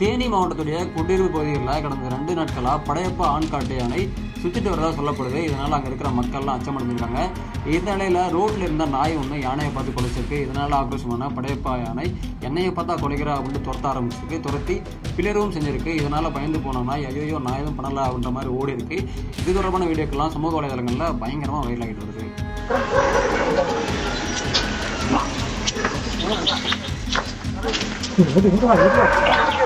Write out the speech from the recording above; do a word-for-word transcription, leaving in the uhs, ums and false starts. தேனி மாவட்டத்துடைய குடியிருப்பு பகுதிகளில் கடந்த ரெண்டு நாட்களாக படையப்பா ஆண்காட்டு யானை சுற்றிட்டு வரதாக சொல்லப்படுது. இதனால் அங்கே இருக்கிற மக்கள்லாம் அச்சமடைஞ்சிருக்காங்க. இந்த நிலையில் ரோட்டில் இருந்த நாய் ஒன்று யானையை பார்த்து கொலைச்சிருக்கு. இதனால் ஆக்ரோஷமான படையப்பா யானை என்னையை பார்த்தா கொலைக்கிறா அப்படின்னு துரத்த ஆரம்பிச்சிருக்கு. துரத்தி பிளரும் செஞ்சிருக்கு. இதனால் பயந்து போன நாய் ஐயோ நான் எதுவும் பண்ணலாம் அப்படின்ற மாதிரி ஓடி இருக்கு. இது தொடர்பான வீடியோக்கெல்லாம் சமூக வலைதளங்களில் பயங்கரமாக வைரல் ஆகிட்டு வருது. What do you want?